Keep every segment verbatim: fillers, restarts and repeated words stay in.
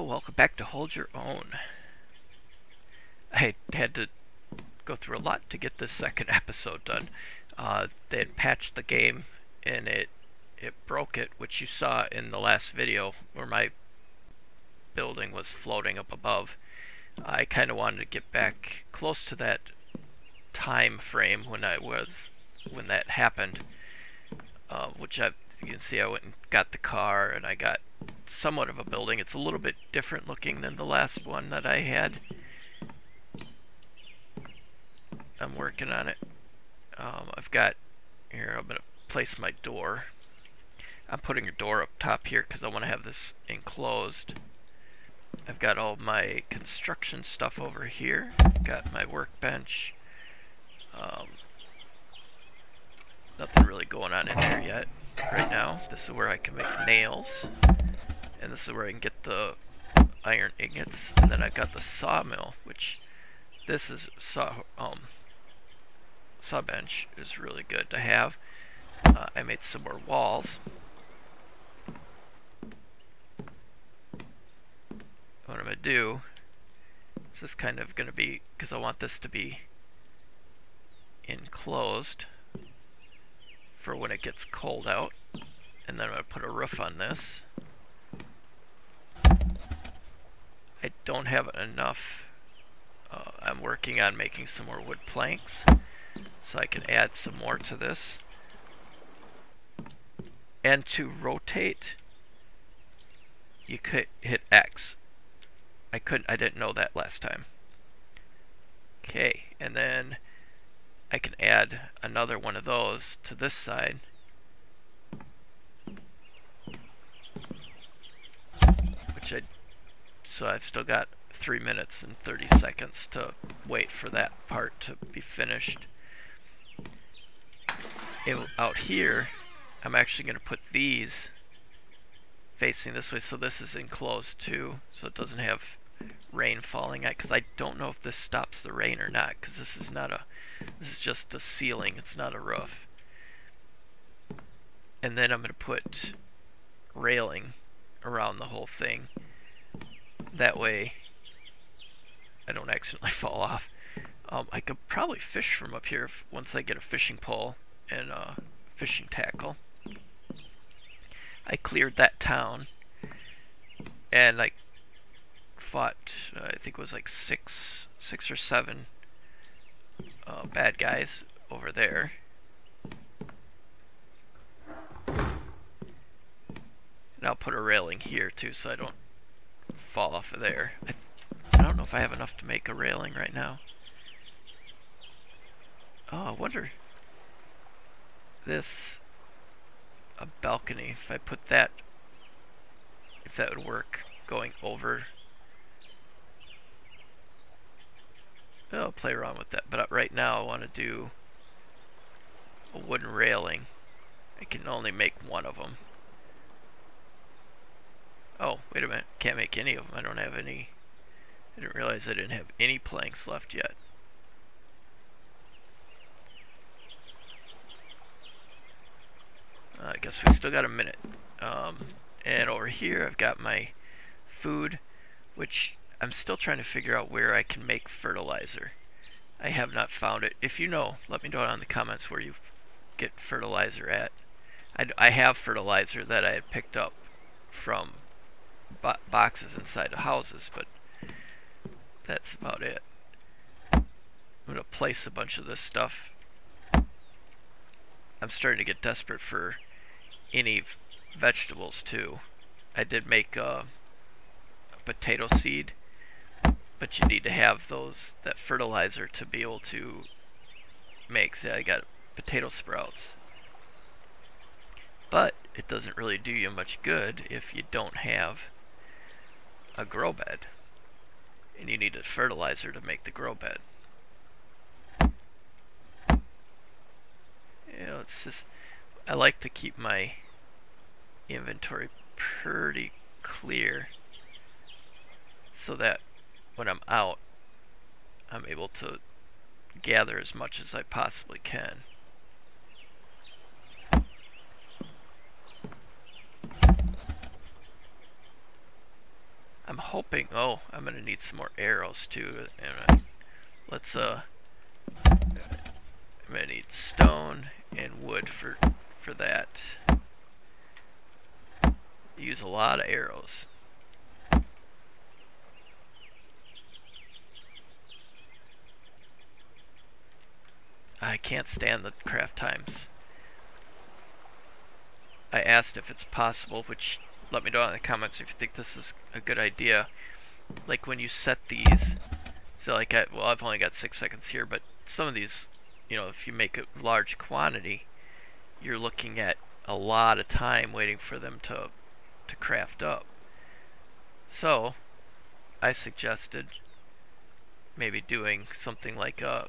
Oh, welcome back to Hold Your Own. I had to go through a lot to get this second episode done. Uh, they had patched the game and it it broke it, which you saw in the last video where my building was floating up above. I kind of wanted to get back close to that time frame when I was when that happened, uh, which I you can see I went and got the car and I got somewhat of a building. It's a little bit different looking than the last one that I had. I'm working on it. Um, I've got here. I'm gonna place my door. I'm putting a door up top here because I want to have this enclosed. I've got all my construction stuff over here. Got my workbench. Um, nothing really going on in here yet. Right now, this is where I can make nails, and this is where I can get the iron ingots. And then I've got the sawmill, which this is saw um saw bench is really good to have. Uh, I made some more walls. What I'm gonna do is this kind of gonna be because I want this to be enclosed for when it gets cold out, and then I'm gonna put a roof on this. I don't have enough. Uh, I'm working on making some more wood planks so I can add some more to this. And to rotate, you could hit X. I couldn't. I didn't know that last time. Okay, and then I can add another one of those to this side. Which I, so I've still got three minutes and thirty seconds to wait for that part to be finished. It, out here, I'm actually going to put these facing this way, so this is enclosed too, so it doesn't have rain falling at, because I don't know if this stops the rain or not, because this is not a this is just a ceiling, it's not a roof. And then I'm going to put railing around the whole thing. That way I don't accidentally fall off. Um, I could probably fish from up here if, once I get a fishing pole and a fishing tackle. I cleared that town and I fought, uh, I think it was like six, six or seven Uh, bad guys over there. And I'll put a railing here too so I don't fall off of there. I, I don't know if I have enough to make a railing right now. Oh, I wonder. This, a balcony, if I put that, if that would work going over. I'll play around with that, but right now I want to do a wooden railing. I can only make one of them. Oh, wait a minute. Can't make any of them. I don't have any. I didn't realize I didn't have any planks left yet. Uh, I guess we still got a minute. Um, and over here I've got my food, which I'm still trying to figure out where I can make fertilizer. I have not found it. If you know, let me know in the comments where you get fertilizer at. I, I have fertilizer that I had picked up from bo boxes inside of houses, but that's about it. I'm going to place a bunch of this stuff. I'm starting to get desperate for any vegetables too. I did make uh, a potato seed, but you need to have those, that fertilizer to be able to make. See, I got potato sprouts. But it doesn't really do you much good if you don't have a grow bed. And you need a fertilizer to make the grow bed. Yeah, it's just, I like to keep my inventory pretty clear so that when I'm out, I'm able to gather as much as I possibly can. I'm hoping, oh, I'm gonna need some more arrows too. And let's, uh, I'm gonna need stone and wood for, for that. Use a lot of arrows. I can't stand the craft times. I asked if it's possible, which let me know in the comments if you think this is a good idea. Like when you set these, so like, I, well, I've only got six seconds here, but some of these, you know, if you make a large quantity, you're looking at a lot of time waiting for them to, to craft up. So, I suggested maybe doing something like a,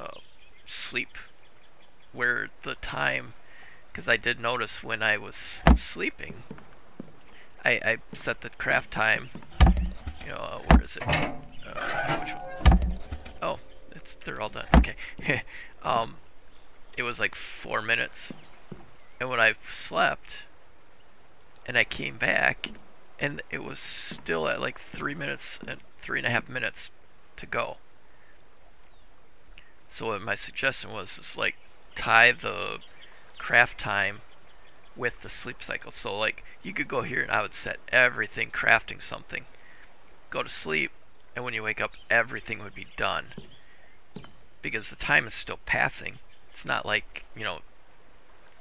Uh, sleep, where the time, because I did notice when I was sleeping, I, I set the craft time, you know, uh, where is it, uh, which one? Oh, it's, they're all done, okay. um, it was like four minutes, and when I slept, and I came back, and it was still at like three minutes, and three and a half minutes to go. So what my suggestion was is like tie the craft time with the sleep cycle. So like you could go here and I would set everything crafting something, go to sleep, and when you wake up everything would be done because the time is still passing. It's not like, you know,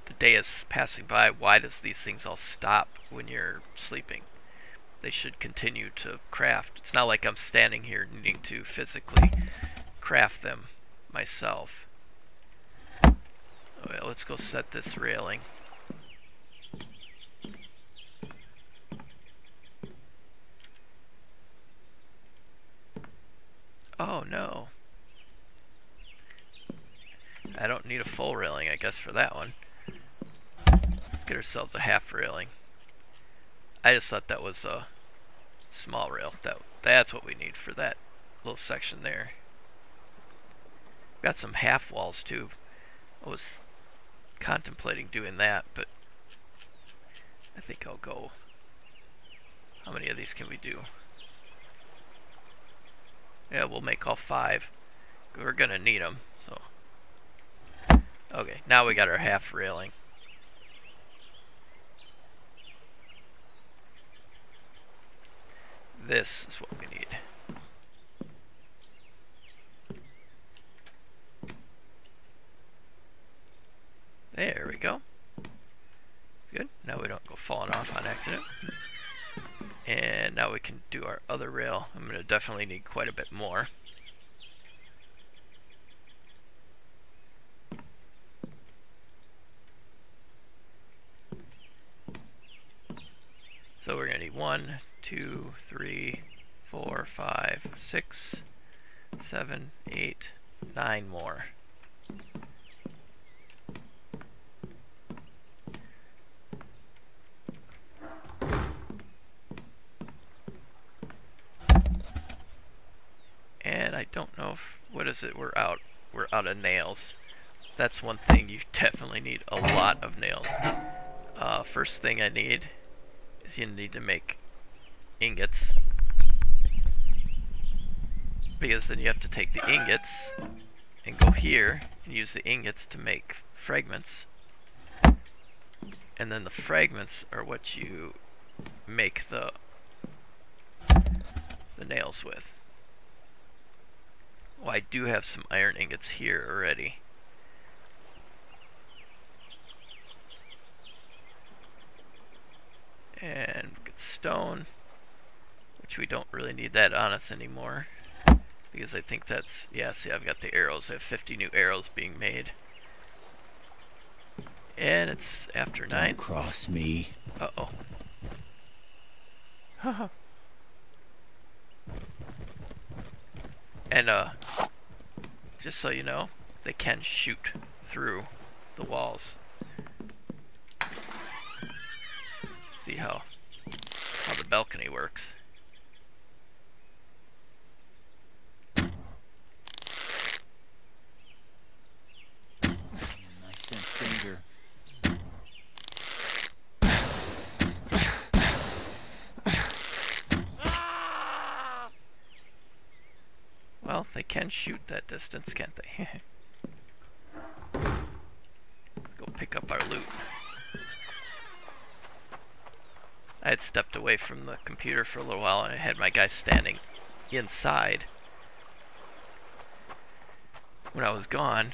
the day is passing by. Why does these things all stop when you're sleeping? They should continue to craft. It's not like I'm standing here needing to physically craft them myself. Alright, let's go set this railing. Oh no. I don't need a full railing, I guess, for that one. Let's get ourselves a half railing. I just thought that was a small rail. That, that's what we need for that little section there. Got some half walls too. I was contemplating doing that, but I think I'll go. How many of these can we do? Yeah, we'll make all five. We're gonna need them, so. Okay, now we got our half railing. This is what we need. There we go. Good. Now we don't go falling off on accident. And now we can do our other rail. I'm going to definitely need quite a bit more. So we're going to need one, two, three, four, five, six, seven, eight, nine more. Don't know if, what is it, we're out we're out of nails. That's one thing, you definitely need a lot of nails. Uh, first thing I need is you need to make ingots, because then you have to take the ingots and go here and use the ingots to make fragments, and then the fragments are what you make the the nails with. Oh, I do have some iron ingots here already. And get stone, which we don't really need that on us anymore. Because I think that's, yeah, see, I've got the arrows. I have fifty new arrows being made. And it's after don't nine. Cross me. Uh-oh. Haha. And uh, just so you know, they can shoot through the walls. See how, how the balcony works. Well, they can shoot that distance, can't they? Let's go pick up our loot. I had stepped away from the computer for a little while and I had my guy standing inside. When I was gone,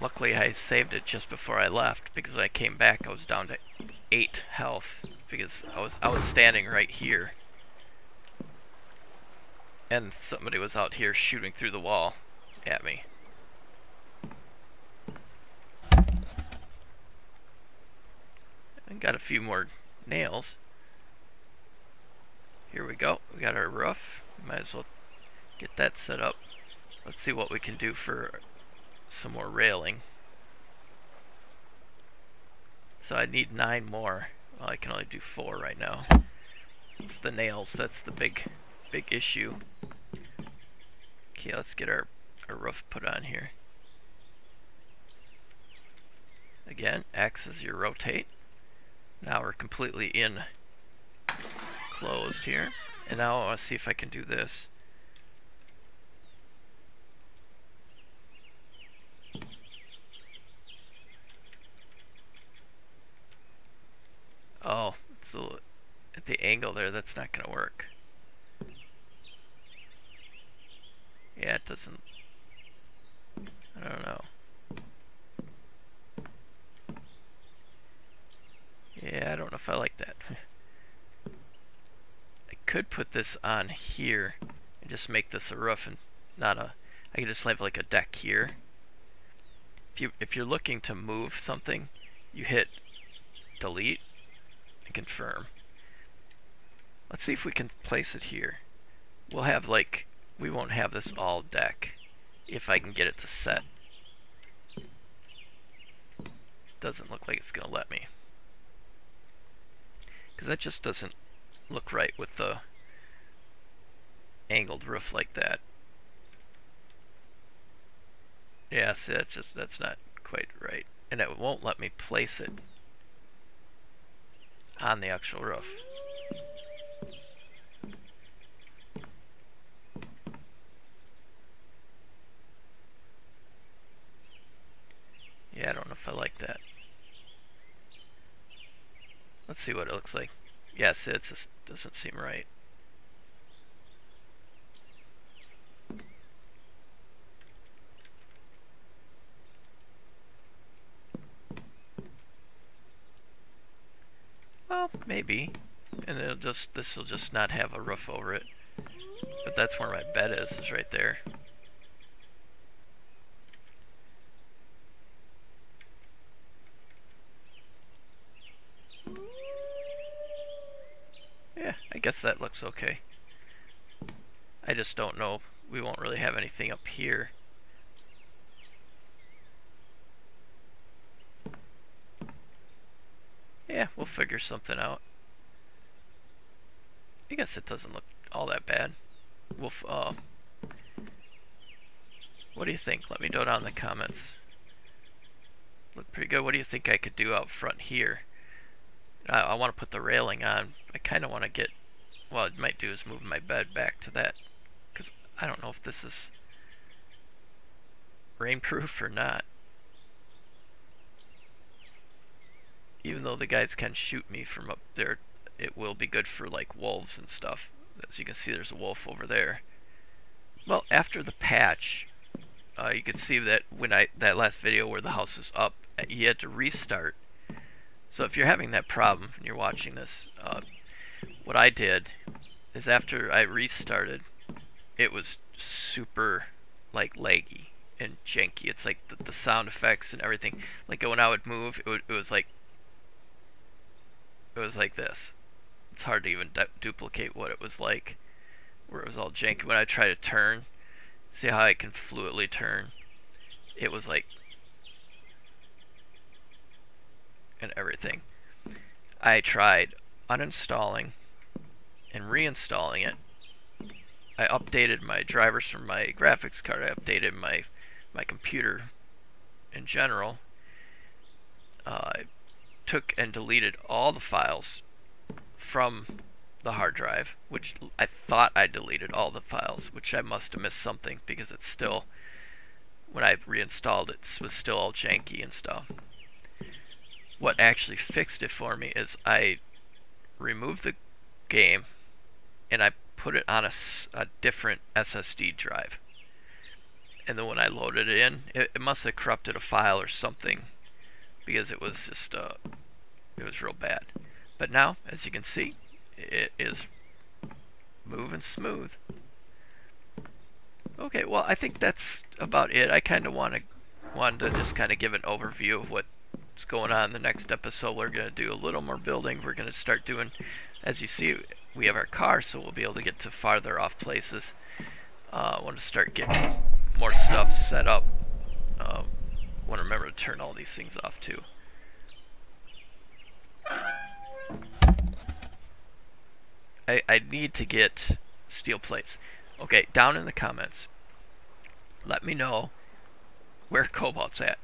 luckily I saved it just before I left, because when I came back I was down to eight health because I was I was standing right here. And somebody was out here shooting through the wall at me. I got a few more nails. Here we go. We got our roof. Might as well get that set up. Let's see what we can do for some more railing. So I need nine more. Well, I can only do four right now. It's the nails. That's the big... big issue. Okay, let's get our, our roof put on here. Again, X is your rotate. Now we're completely in closed here. And now I want to see if I can do this. Oh, it's a little, at the angle there, that's not going to work. Yeah, it doesn't... I don't know. Yeah, I don't know if I like that. I could put this on here and just make this a roof and not a... I could just have like a deck here. If, you, if you're looking to move something, you hit delete and confirm. Let's see if we can place it here. We'll have like... we won't have this all deck if I can get it to set. Doesn't look like it's gonna let me, because that just doesn't look right with the angled roof like that. Yeah, see, that's just that's not quite right, and it won't let me place it on the actual roof. Yeah, I don't know if I like that. Let's see what it looks like. Yes, it just doesn't seem right. Well, maybe. And it'll just this will just not have a roof over it. But that's where my bed is, is right there. I guess that looks okay. I just don't know. We won't really have anything up here. Yeah, we'll figure something out. I guess it doesn't look all that bad. We'll f uh, what do you think? Let me know down in the comments. Look pretty good. What do you think I could do out front here? I, I want to put the railing on. I kind of want to get... well, it might do is move my bed back to that, because I don't know if this is rainproof or not. Even though the guys can shoot me from up there, it will be good for like wolves and stuff. As you can see, there's a wolf over there. Well, after the patch, uh, you can see that when I that last video where the house is up, you had to restart. So if you're having that problem and you're watching this, uh, what I did is after I restarted, it was super like laggy and janky. It's like the, the sound effects and everything. Like when I would move, it, would, it was like it was like this. It's hard to even du- duplicate what it was like, where it was all janky. When I try to turn, see how I can fluidly turn? It was like. And everything. I tried uninstalling and reinstalling it. I updated my drivers from my graphics card. I updated my my computer in general. Uh, I took and deleted all the files from the hard drive, which I thought I deleted all the files, which I must have missed something because it's still, when I reinstalled it, it was still all janky and stuff. What actually fixed it for me is I removed the game and I put it on a, a different S S D drive. And then when I loaded it in, it, it must have corrupted a file or something, because it was just, uh, it was real bad. But now, as you can see, it is moving smooth. Okay, well, I think that's about it. I kind of want to, wanted to just kind of give an overview of what's going on in the next episode. We're going to do a little more building. We're going to start doing, as you see, we have our car, so we'll be able to get to farther off places. Uh, I want to start getting more stuff set up. Um, I want to remember to turn all these things off too. I, I need to get steel plates. Okay, down in the comments, let me know where cobalt's at.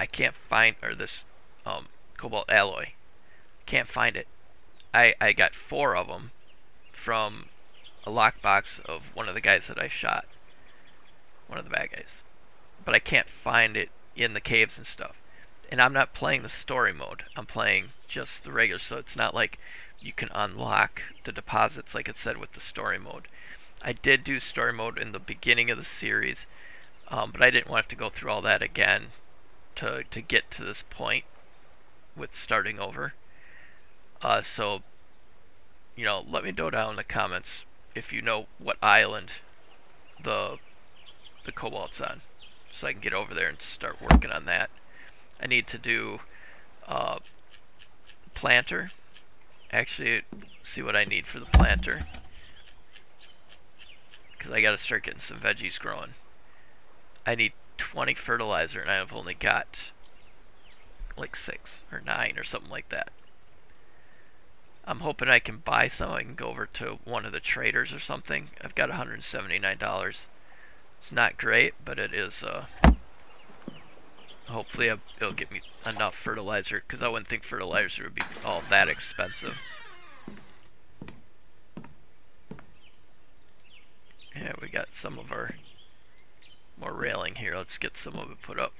I can't find, or this um, cobalt alloy. Can't find it. I, I got four of them from a lockbox of one of the guys that I shot. One of the bad guys. But I can't find it in the caves and stuff. And I'm not playing the story mode. I'm playing just the regular, so it's not like you can unlock the deposits like it said with the story mode. I did do story mode in the beginning of the series, um, but I didn't want to have to go through all that again to, to get to this point with starting over. Uh, so, you know, let me know down in the comments if you know what island the the cobalt's on, so I can get over there and start working on that. I need to do uh, planter. Actually, see what I need for the planter, because I got to start getting some veggies growing. I need twenty fertilizer, and I've only got like six or nine or something like that. I'm hoping I can buy some. I can go over to one of the traders or something. I've got one hundred seventy-nine dollars. It's not great, but it is, uh, hopefully it'll get me enough fertilizer, because I wouldn't think fertilizer would be all that expensive. Yeah, we got some of our more railing here. Let's get some of it put up.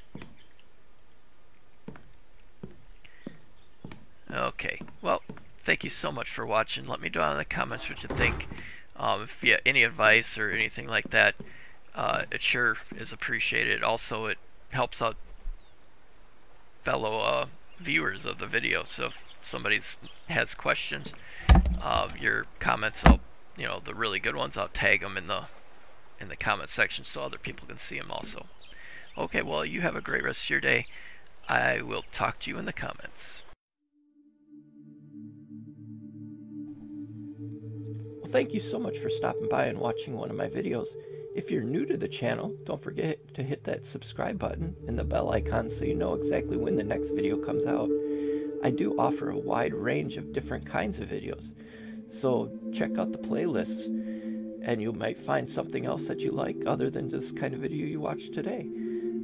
Okay, well, thank you so much for watching. Let me know in the comments what you think. Um, if you have any advice or anything like that, Uh, it sure is appreciated. Also, it helps out fellow uh, viewers of the video. So if somebody has questions, uh, your comments, I'll, you know, the really good ones, I'll tag them in the in the comment section so other people can see them also. Okay, well, you have a great rest of your day. I will talk to you in the comments. Well, thank you so much for stopping by and watching one of my videos. If you're new to the channel, don't forget to hit that subscribe button and the bell icon so you know exactly when the next video comes out. I do offer a wide range of different kinds of videos, so check out the playlists and you might find something else that you like other than this kind of video you watched today.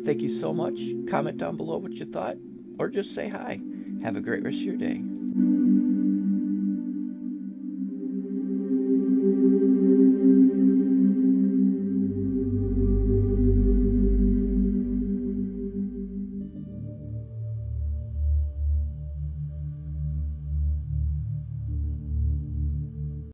Thank you so much. Comment down below what you thought, or just say hi. Have a great rest of your day.